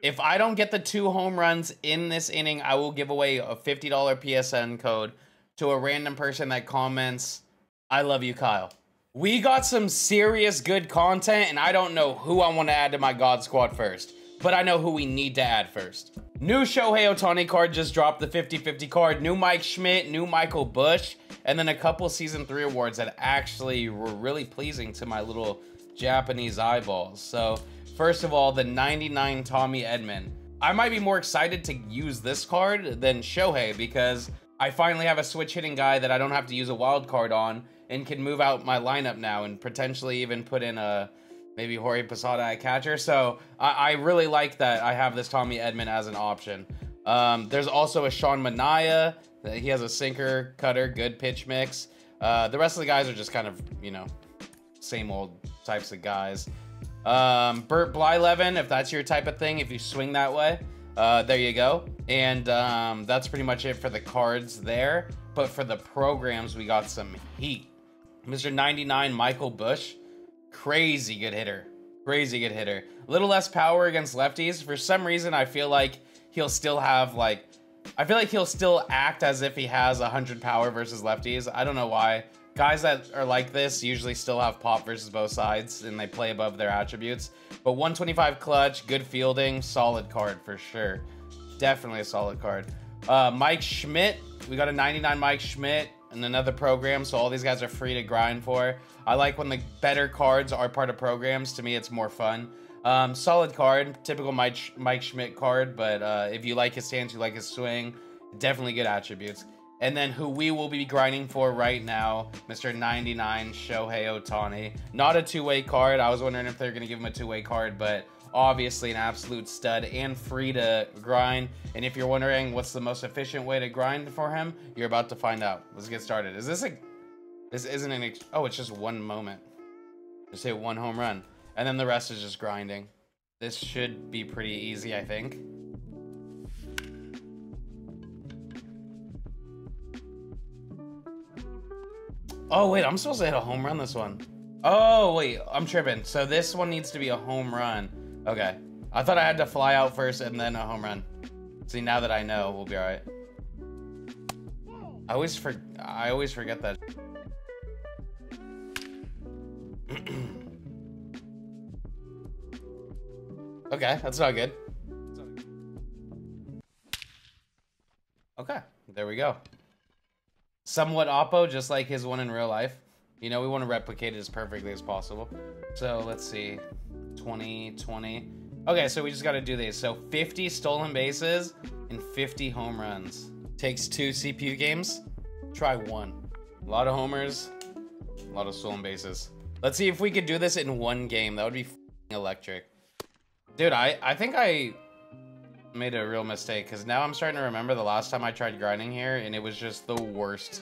If I don't get the 2 home runs in this inning, I will give away a $50 PSN code to a random person that comments, "I love you, Kyle." We got some serious good content, and I don't know who I want to add to my God Squad first, but I know who we need to add first. New Shohei Ohtani card just dropped, the 50/50 card. New Mike Schmidt, new Michael Bush, and then a couple Season 3 awards that actually were really pleasing to my little Japanese eyeballs. So first of all, the 99 Tommy Edman. I might be more excited to use this card than Shohei because I finally have a switch hitting guy that I don't have to use a wild card on and can move out my lineup now and potentially even put in a maybe Jorge Posada at catcher. So I really like that I have this Tommy Edman as an option. There's also a Sean Manaea. He has a sinker, cutter, good pitch mix. The rest of the guys are just kind of, you know, same old types of guys. Bert Blyleven, if that's your type of thing, if you swing that way, there you go. And that's pretty much it for the cards there. But for the programs, we got some heat. Mr. 99, Michael Bush, crazy good hitter. Crazy good hitter. A little less power against lefties. For some reason, I feel like he'll still have, like, I feel like he'll still act as if he has 100 power versus lefties. I don't know why. Guys that are like this usually still have pop versus both sides, and they play above their attributes. But 125 clutch, good fielding, solid card for sure. Definitely a solid card. Mike Schmidt, we got a 99 Mike Schmidt and another program, so all these guys are free to grind for. I like when the better cards are part of programs. To me, it's more fun. Solid card, typical Mike Schmidt card, but if you like his stance, you like his swing, definitely good attributes. And then who we will be grinding for right now, Mr. 99, Shohei Ohtani. Not a two-way card. I was wondering if they were going to give him a two-way card, but obviously an absolute stud and free to grind. And if you're wondering what's the most efficient way to grind for him, you're about to find out. Let's get started. Is this a... This isn't an... Oh, it's just one moment. Just hit one home run. And then the rest is just grinding. This should be pretty easy, I think. Oh, wait, I'm supposed to hit a home run this one. Oh, wait, I'm tripping. So this one needs to be a home run. Okay. I thought I had to fly out first and then a home run. See, now that I know, we'll be all right. I always forget that. Okay, that's not good. Okay, there we go. Somewhat oppo, just like his one in real life. You know, we want to replicate it as perfectly as possible. So let's see, 20, 20. Okay, so we just got to do these. So 50 stolen bases and 50 home runs. Takes 2 CPU games, try 1. A lot of homers, a lot of stolen bases. Let's see if we could do this in 1 game. That would be electric. Dude, I think I made a real mistake because now I'm starting to remember the last time I tried grinding here and it was just the worst.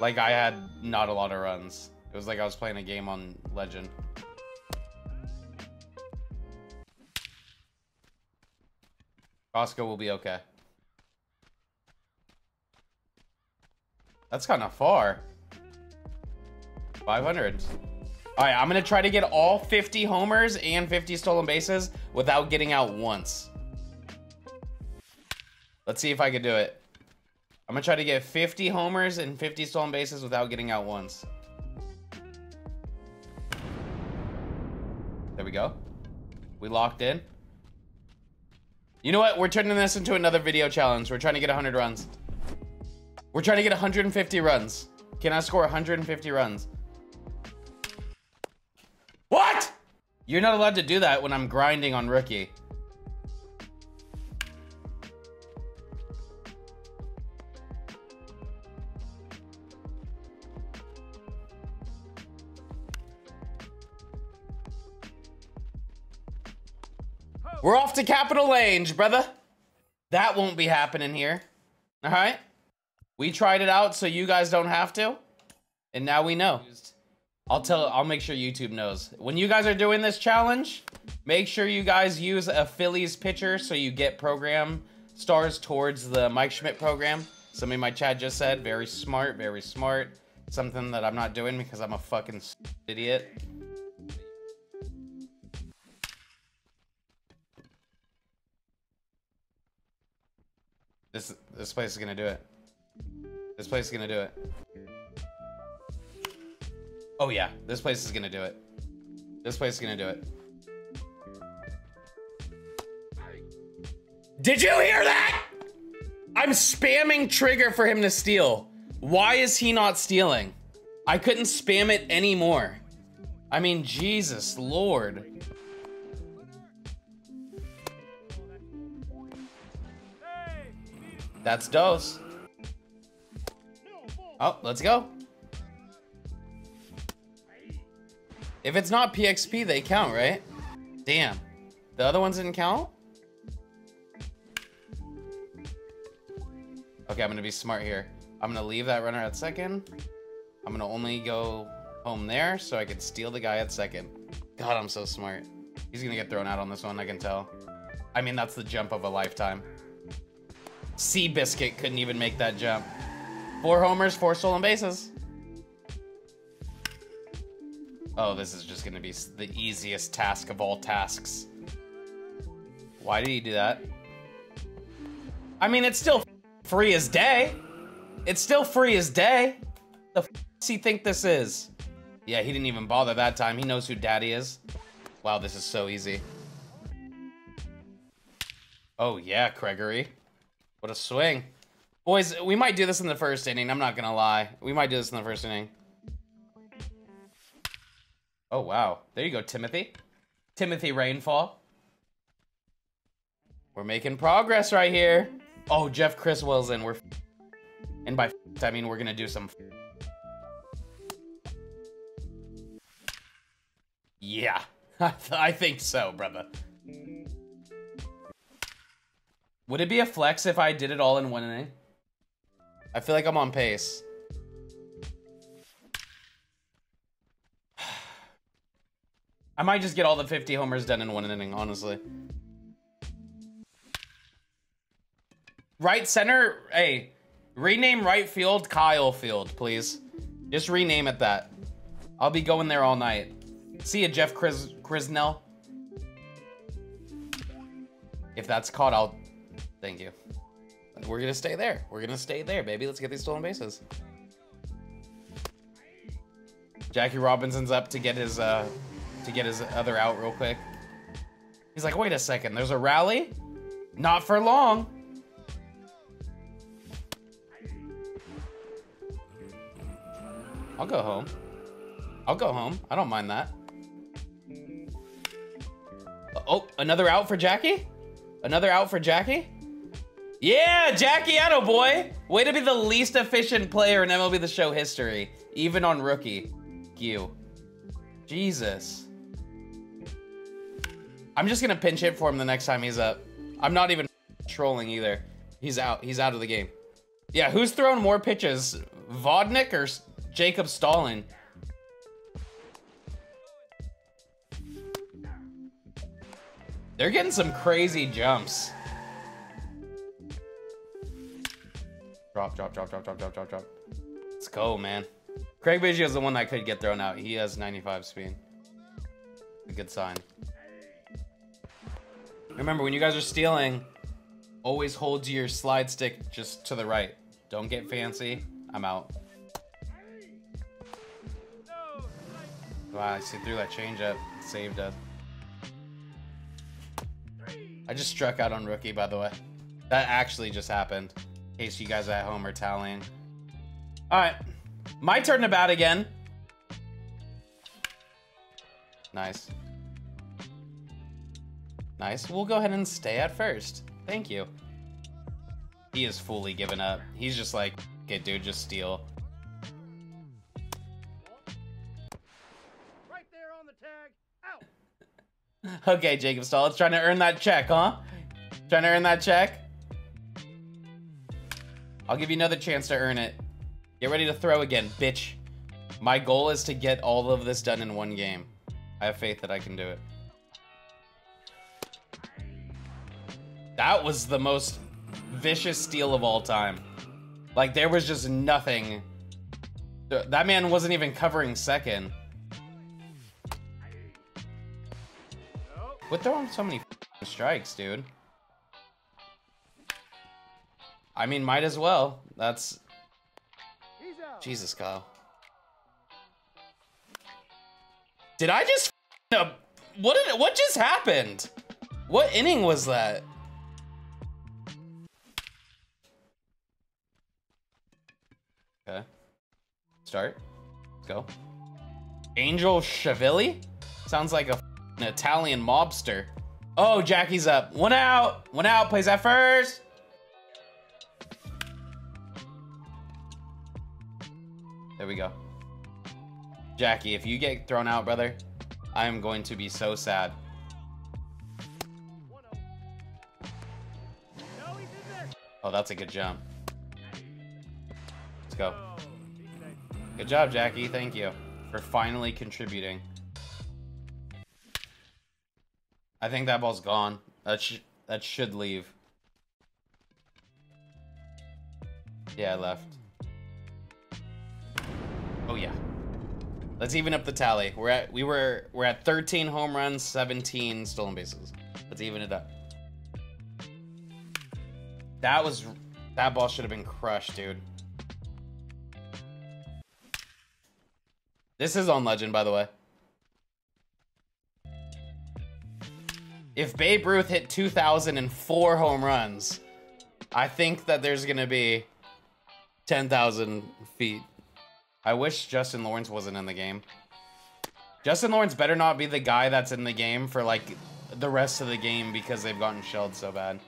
Like, I had not a lot of runs. It was like I was playing a game on Legend. Costco will be okay. That's kind of far. 500. All right, I'm gonna try to get all 50 homers and 50 stolen bases without getting out once. Let's see if I can do it. I'm gonna try to get 50 homers and 50 stolen bases without getting out once. There we go. We locked in. You know what? We're turning this into another video challenge. We're trying to get 100 runs. We're trying to get 150 runs. Can I score 150 runs? What? You're not allowed to do that when I'm grinding on Rookie. We're off to Capitol Lane, brother. That won't be happening here. All right. We tried it out so you guys don't have to. And now we know. I'll make sure YouTube knows. When you guys are doing this challenge, make sure you guys use a Phillies pitcher so you get program stars towards the Mike Schmidt program. Somebody in my chat just said, very smart, very smart. Something that I'm not doing because I'm a fucking idiot. This place is gonna do it. This place is gonna do it. Oh yeah, this place is gonna do it. This place is gonna do it. Did you hear that? I'm spamming trigger for him to steal. Why is he not stealing? I couldn't spam it anymore. I mean, Jesus Lord. That's dose. Oh, let's go. If it's not PXP, they count, right? Damn. The other ones didn't count? Okay, I'm gonna be smart here. I'm gonna leave that runner at second. I'm gonna only go home there so I can steal the guy at second. God, I'm so smart. He's gonna get thrown out on this one, I can tell. I mean, that's the jump of a lifetime. Seabiscuit couldn't even make that jump. 4 homers, 4 stolen bases. Oh, this is just gonna be the easiest task of all tasks. Why did he do that? I mean, it's still free as day. It's still free as day. The f does he think this is? Yeah, he didn't even bother that time. He knows who daddy is. Wow, this is so easy. Oh yeah, Gregory. What a swing. Boys, we might do this in the first inning. I'm not gonna lie. We might do this in the first inning. Oh wow. There you go, Timothy. Timothy Rainfall. We're making progress right here. Oh, Jeff Criswell's in. We're and by I mean we're gonna do some. Yeah, I think so, brother. Would it be a flex if I did it all in one inning? I feel like I'm on pace. I might just get all the 50 homers done in one inning, honestly. Right center, hey, rename right field Kyle Field, please. Just rename it that. I'll be going there all night. See ya, Jeff Crisnell. If that's caught, I'll... Thank you. We're gonna stay there. We're gonna stay there, baby. Let's get these stolen bases. Jackie Robinson's up to get his other out real quick. He's like, wait a second, there's a rally? Not for long. I'll go home. I'll go home. I don't mind that. Oh, another out for Jackie? Another out for Jackie? Yeah, Jackie, atta boy. Way to be the least efficient player in MLB The Show history, even on rookie. You. Jesus. I'm just gonna pinch hit for him the next time he's up. I'm not even trolling either. He's out. He's out of the game. Yeah, who's thrown more pitches? Bodnik or Jacob Stallard? They're getting some crazy jumps. Drop, drop, drop, drop, drop, drop, drop, drop. Let's go, man. Craig Biggio is the one that could get thrown out. He has 95 speed. A good sign. Remember, when you guys are stealing, always hold your slide stick just to the right. Don't get fancy. I'm out. Wow, I see through that changeup. Saved us. I just struck out on rookie, by the way. That actually just happened. In case you guys at home are tallying. All right, my turn to bat again. Nice. Nice, we'll go ahead and stay at first. Thank you. He is fully given up. He's just like, okay, dude, just steal. Right there on the tag, out. Okay, Jacob Stallard, trying to earn that check, huh? Trying to earn that check? I'll give you another chance to earn it. Get ready to throw again, bitch. My goal is to get all of this done in one game. I have faith that I can do it. That was the most vicious steal of all time. Like, there was just nothing. That man wasn't even covering second. Quit throwing so many strikes, dude. I mean, might as well. That's... Jesus, Kyle. Did I just up? What just happened? What inning was that? Okay. Start. Let's go. Angel Chevilli? Sounds like an Italian mobster. Oh, Jackie's up. One out. One out. Plays at first. There we go. Jackie, if you get thrown out, brother, I am going to be so sad. Oh, that's a good jump. Let's go. Good job, Jackie. Thank you for finally contributing. I think that ball's gone. That should leave. Yeah, I left. Oh yeah. Let's even up the tally. We're at 13 home runs, 17 stolen bases. Let's even it up. That ball should have been crushed, dude. This is on Legend, by the way. If Babe Ruth hit 2,004 home runs, I think that there's going to be 10,000 feet. I wish Justin Lawrence wasn't in the game. Justin Lawrence better not be the guy that's in the game for, like, the rest of the game because they've gotten shelled so bad.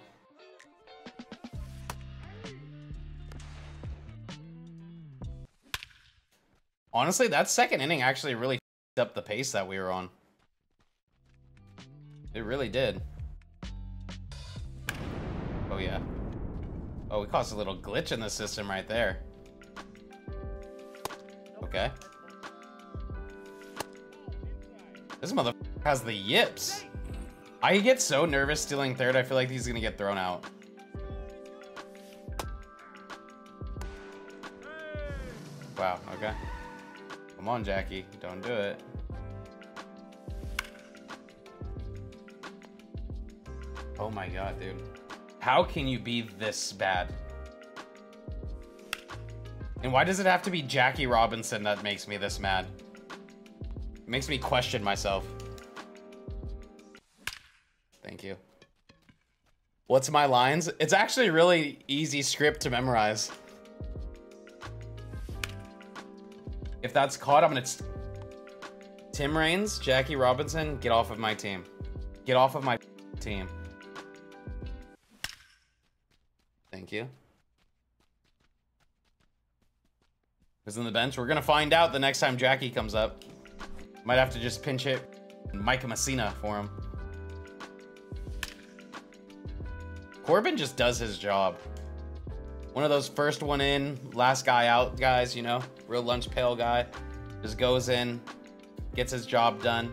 Honestly, that second inning actually really f***ed up the pace that we were on. It really did. Oh, yeah. Oh, we caused a little glitch in the system right there. Okay. This motherfucker has the yips. I get so nervous stealing third, I feel like he's gonna get thrown out. Wow, okay. Come on, Jackie. Don't do it. Oh my god, dude. How can you be this bad? And why does it have to be Jackie Robinson that makes me this mad? It makes me question myself. Thank you. What's my lines? It's actually a really easy script to memorize. If that's caught, I'm gonna... Tim Raines, Jackie Robinson, get off of my team. Get off of my team. Thank you. Is in the bench. We're gonna find out the next time Jackie comes up. Might have to just pinch hit Mike Messina for him. Corbin just does his job. One of those first one in, last guy out guys, you know, real lunch pail guy. Just goes in, gets his job done.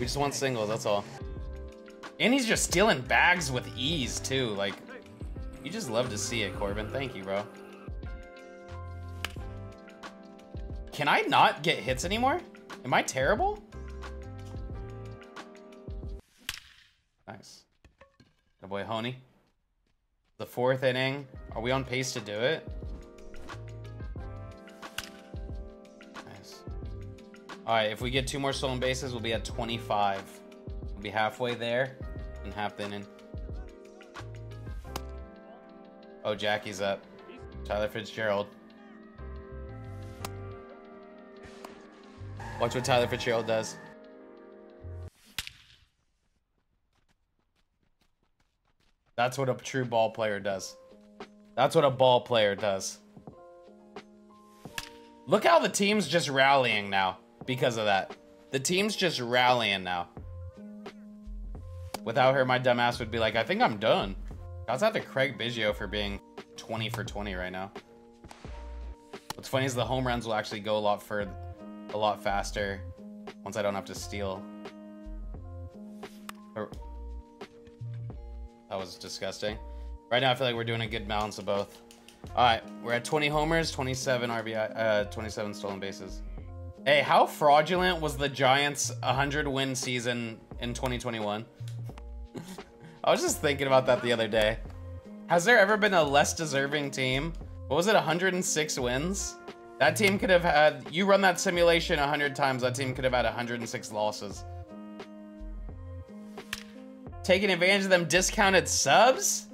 We just want singles, that's all. And he's just stealing bags with ease too, like. You just love to see it, Corbin. Thank you, bro. Can I not get hits anymore? Am I terrible? Nice. Good boy, Honey. The fourth inning. Are we on pace to do it? Nice. All right, if we get two more stolen bases, we'll be at 25. We'll be halfway there and half the inning. Oh, Jackie's up. Tyler Fitzgerald. Watch what Tyler Fitzgerald does. That's what a true ball player does. That's what a ball player does. Look how the team's just rallying now because of that. The team's just rallying now. Without her, my dumbass would be like, I think I'm done. Shouts out to Craig Biggio for being 20 for 20 right now. What's funny is the home runs will actually go a lot faster once I don't have to steal. That was disgusting. Right now I feel like we're doing a good balance of both. All right, we're at 20 homers, 27 RBI, 27 stolen bases. Hey, how fraudulent was the Giants' 100-win season in 2021? I was just thinking about that the other day. Has there ever been a less deserving team? What was it, 106 wins? That team could have had, you run that simulation 100 times, that team could have had 106 losses. Taking advantage of them discounted subs?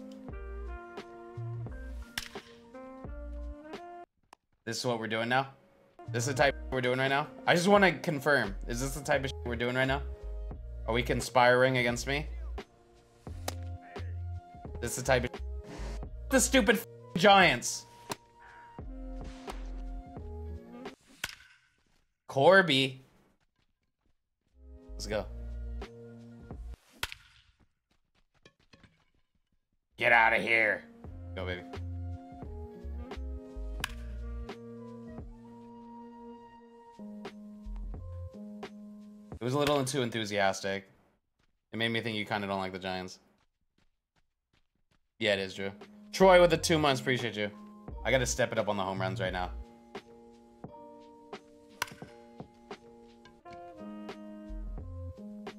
This is what we're doing now? This is the type we're doing right now? I just want to confirm. Is this the type of shit we're doing right now? Are we conspiring against me? This is the type of shit. The stupid Giants. Corby. Let's go. Get out of here. Go, baby. It was a little too enthusiastic. It made me think you kind of don't like the Giants. Yeah, it is, Drew. Troy with the 2 months. Appreciate you. I got to step it up on the home runs right now.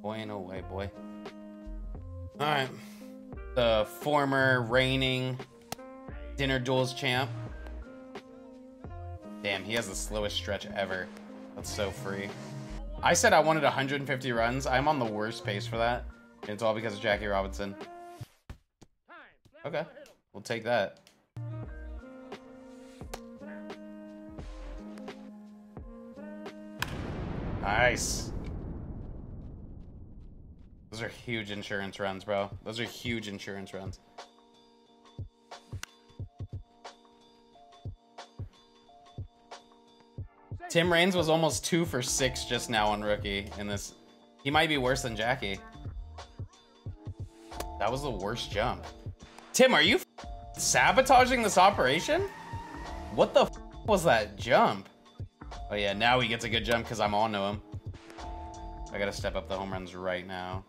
Boy, no way, boy. All right. The former reigning Dinner Duels champ. Damn, he has the slowest stretch ever. That's so free. I said I wanted 150 runs. I'm on the worst pace for that. And it's all because of Jackie Robinson. Okay, we'll take that. Nice. Those are huge insurance runs, bro. Those are huge insurance runs. Tim Raines was almost 2 for 6 just now on rookie in this. He might be worse than Jackie. That was the worst jump. Tim, are you sabotaging this operation? What the was that jump? Oh yeah, now he gets a good jump because I'm on to him. I gotta step up the home runs right now.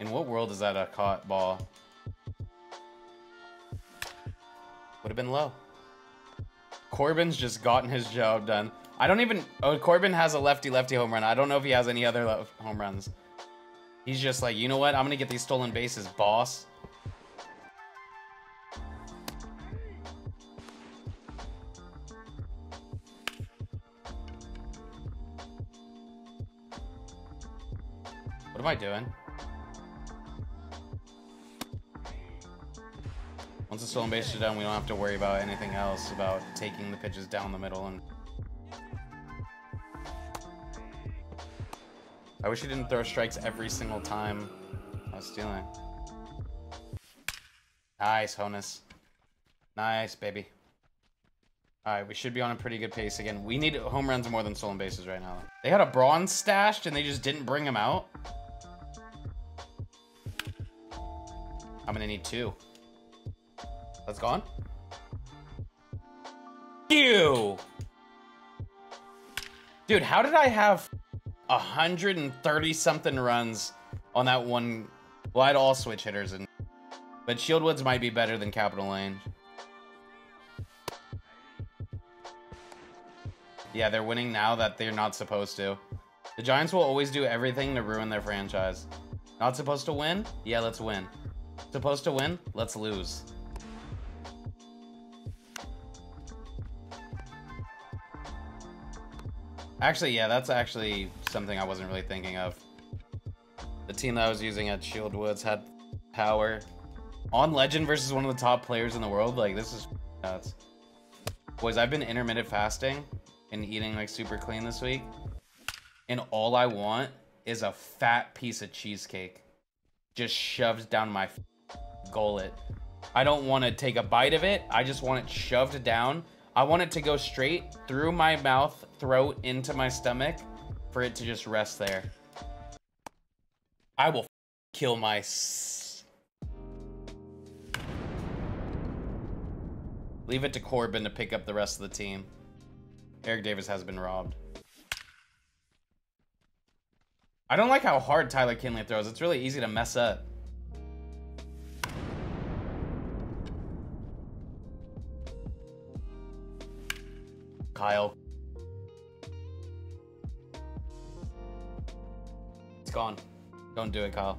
In what world is that a caught ball? Would have been low. Corbin's just gotten his job done. I don't even, oh, Corbin has a lefty-lefty home run. I don't know if he has any other home runs. He's just like, you know what? I'm gonna get these stolen bases, boss. What am I doing? Once the stolen bases are done, we don't have to worry about anything else, about taking the pitches down the middle. And I wish he didn't throw strikes every single time I was stealing. Nice, Honus. Nice, baby. All right, we should be on a pretty good pace again. We need home runs more than stolen bases right now. They had a bronze stashed and they just didn't bring him out. I'm gonna need 2. That's gone. Ew. Dude, how did I have 130 something runs on that one? Well, I had all switch hitters, and but Shieldwoods might be better than Capital Lane. Yeah, they're winning now that they're not supposed to. The Giants will always do everything to ruin their franchise. Not supposed to win? Yeah, let's win. Supposed to win? Let's lose. Actually, yeah, that's actually something I wasn't really thinking of. The team that I was using at Shieldwoods had power. On Legend versus one of the top players in the world? Like, this is nuts. Boys, I've been intermittent fasting and eating, like, super clean this week. And all I want is a fat piece of cheesecake. Just shoved down my gullet. I don't want to take a bite of it. I just want it shoved down. I want it to go straight through my mouth, throat, into my stomach, for it to just rest there. I will kill my Leave it to Corbin to pick up the rest of the team. Eric Davis has been robbed. I don't like how hard Tyler Kinley throws. It's really easy to mess up. Kyle. gone. Don't do it, Kyle.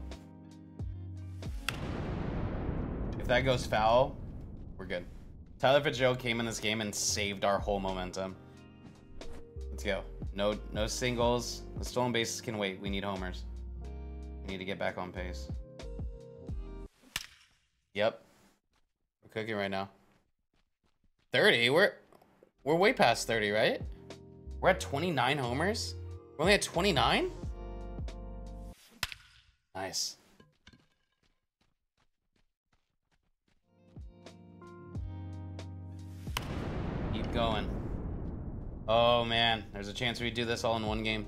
If that goes foul, we're good. Tyler Fitzgerald came in this game and saved our whole momentum. Let's go. No singles. The stolen bases can wait. We need homers. We need to get back on pace. Yep. We're cooking right now. 30? We're way past 30, right? We're at 29 homers? We're only at 29? Nice. Keep going. Oh, man. There's a chance we do this all in one game.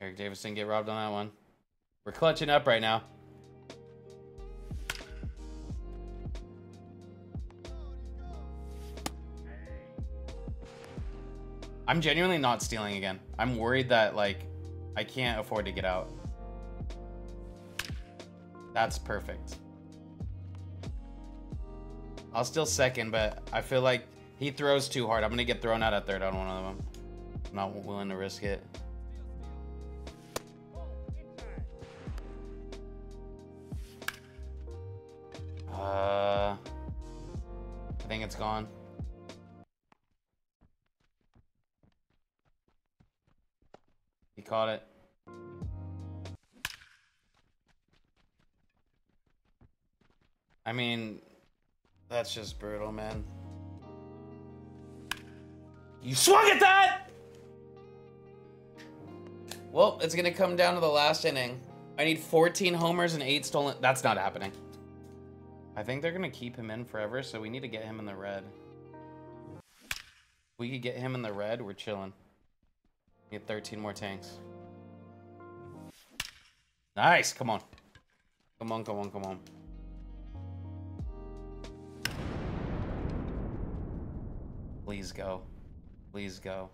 Eric Davis didn't get robbed on that one. We're clutching up right now. I'm genuinely not stealing again. I'm worried that, like, I can't afford to get out. That's perfect. I'll still second, but I feel like he throws too hard. I'm going to get thrown out at third on one of them. I'm not willing to risk it. I think it's gone. He caught it. I mean, that's just brutal, man. You swung at that! Well, it's gonna come down to the last inning. I need 14 homers and 8 stolen. That's not happening. I think they're gonna keep him in forever, so we need to get him in the red. If we could get him in the red, we're chilling. Get 13 more tanks. Nice, come on. Come on, come on, come on. Please go. Please go.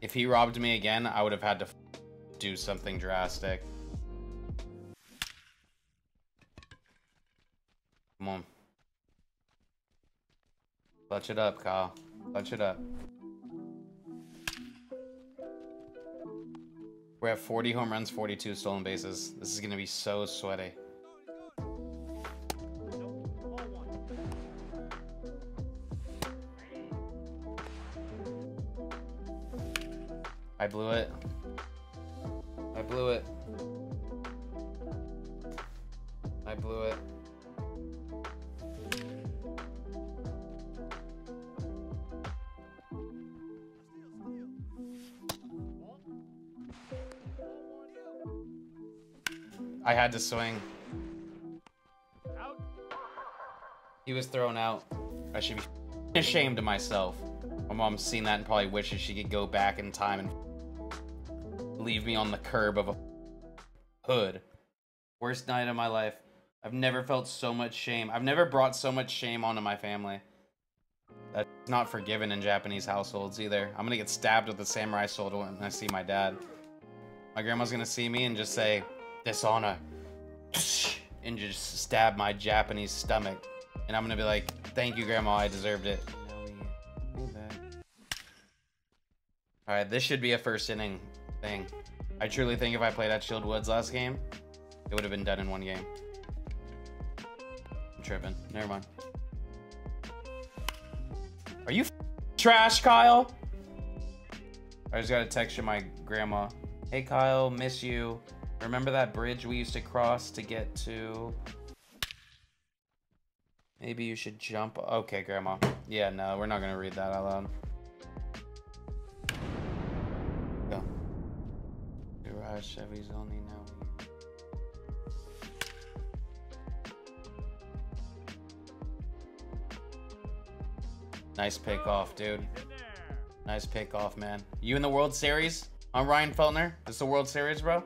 If he robbed me again, I would have had to do something drastic. Come on. Clutch it up, Kyle. Clutch it up. We're at 40 home runs, 42 stolen bases. This is going to be so sweaty. I blew it. I blew it. I blew it. I had to swing. He was thrown out. I should be ashamed of myself. My mom's seen that and probably wishes she could go back in time and leave me on the curb of a hood. Worst night of my life. I've never felt so much shame. I've never brought so much shame onto my family. That's not forgiven in Japanese households either. I'm gonna get stabbed with a samurai sword when I see my dad. My grandma's gonna see me and just say, "Dishonor," and just stab my Japanese stomach, and I'm gonna be like, "Thank you, Grandma, I deserved it." All right, this should be a first inning thing. I truly think if I played at Shield Woods last game, it would have been done in one game. I'm tripping. Never mind. Are you trash, Kyle? I just got a text from my grandma. Hey, Kyle, miss you. Remember that bridge we used to cross to get to? Maybe you should jump. Okay, Grandma. Yeah, no, we're not gonna read that out loud. Go. Garage Chevy's only now. Nice pick off, dude. Nice pick off, man. You in the World Series? I'm Ryan Feltner. This is the World Series, bro.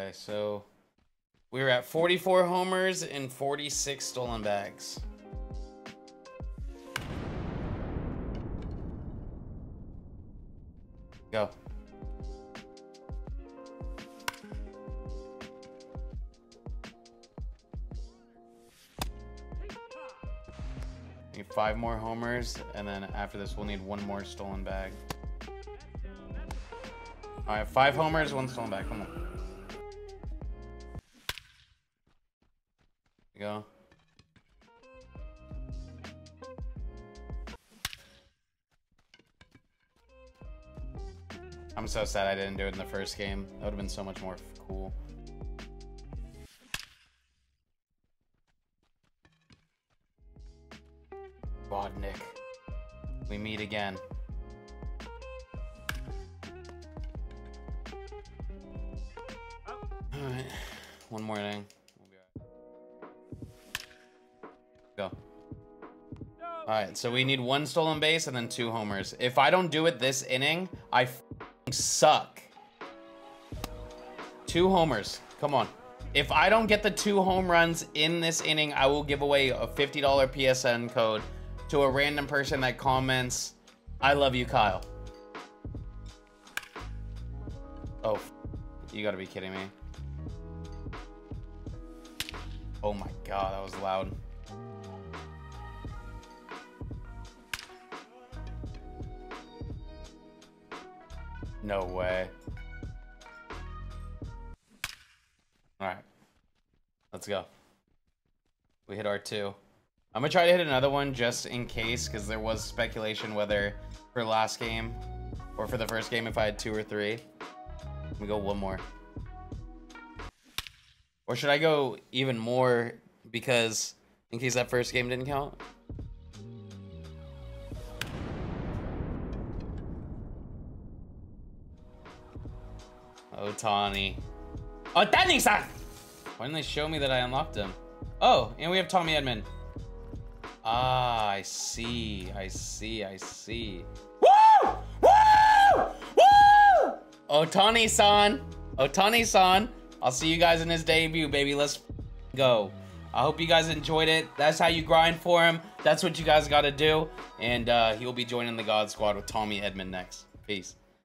Okay, so we were at 44 homers and 46 stolen bags. Go. 5 more homers, and then after this, we'll need 1 more stolen bag. All right, 5 homers, 1 stolen bag. Come on. There we go. I'm so sad I didn't do it in the first game. That would have been so much more cool. Bodnik, we meet again. All right, 1 more inning. Go. All right, so we need 1 stolen base and then 2 homers. If I don't do it this inning, I suck. 2 homers, come on. If I don't get the 2 home runs in this inning, I will give away a $50 PSN code to a random person that comments, "I love you, Kyle." Oh, you gotta be kidding me. Oh my God, that was loud. No way. All right, let's go. We hit our 2. I'm gonna try to hit another one just in case, because there was speculation whether for last game or for the first game if I had 2 or 3. Let me go 1 more. Or should I go even more, because in case that first game didn't count? Ohtani. Ohtani-san! Why didn't they show me that I unlocked him? Oh, and we have Tommy Edman. Ah, I see, I see, I see. Woo! Woo! Woo! Ohtani-san! Ohtani-san! I'll see you guys in his debut, baby. Let's go. I hope you guys enjoyed it. That's how you grind for him. That's what you guys gotta do. And he'll be joining the God Squad with Tommy Edman next. Peace.